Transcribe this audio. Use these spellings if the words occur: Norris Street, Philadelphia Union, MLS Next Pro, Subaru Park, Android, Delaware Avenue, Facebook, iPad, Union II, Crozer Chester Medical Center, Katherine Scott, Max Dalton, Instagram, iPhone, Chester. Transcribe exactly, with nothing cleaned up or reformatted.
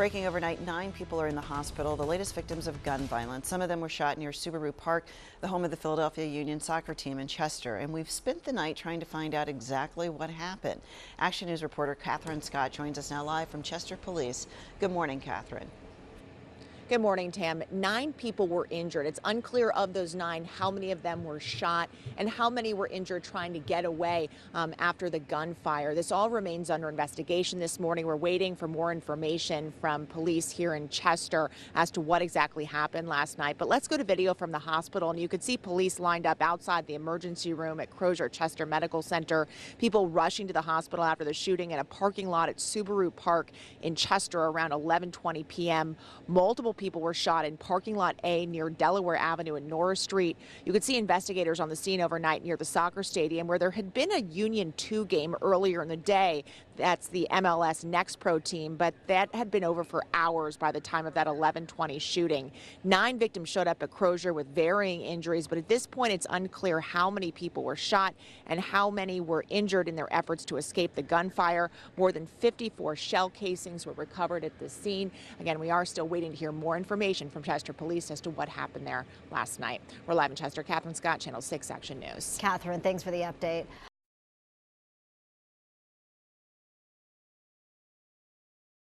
breaking overnight, nine people are in the hospital, the latest victims of gun violence. Some of them were shot near Subaru Park, the home of the Philadelphia Union soccer team in Chester. And we've spent the night trying to find out exactly what happened. Action News reporter Katherine Scott joins us now live from Chester Police. Good morning, Katherine. Good morning, Tam. Nine people were injured. It's unclear of those nine how many of them were shot and how many were injured trying to get away um, after the gunfire. This all remains under investigation this morning. We're waiting for more information from police here in Chester as to what exactly happened last night. But let's go to video from the hospital, and you could see police lined up outside the emergency room at Crozer Chester Medical Center. People rushing to the hospital after the shooting in a parking lot at Subaru Park in Chester around eleven twenty p m Multiple people were shot in parking lot A near Delaware Avenue and Norris Street. You could see investigators on the scene overnight near the soccer stadium where there had been a Union two game earlier in the day. That's the M L S Next Pro team, but that had been over for hours by the time of that eleven twenty shooting. Nine victims showed up at Crozer with varying injuries, but at this point it's unclear how many people were shot and how many were injured in their efforts to escape the gunfire. More than fifty-four shell casings were recovered at the scene. Again, we are still waiting to hear more More information from Chester Police as to what happened there last night. We're live in Chester. Katherine Scott, Channel six Action News. Katherine, thanks for the update.